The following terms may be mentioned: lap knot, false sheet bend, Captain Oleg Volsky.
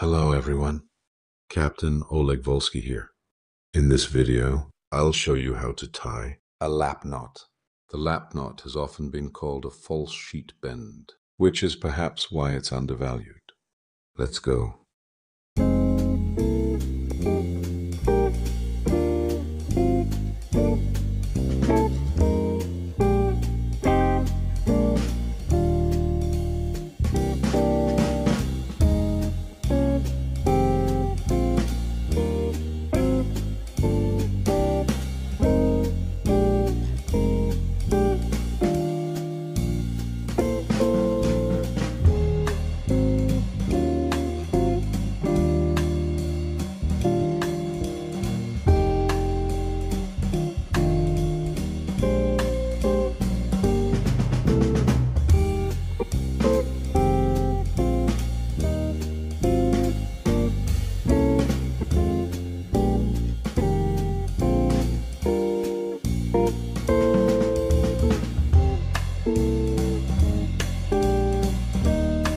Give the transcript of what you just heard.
Hello everyone, Captain Oleg Volsky here. In this video, I'll show you how to tie a lap knot. The lap knot has often been called a false sheet bend, which is perhaps why it's undervalued. Let's go.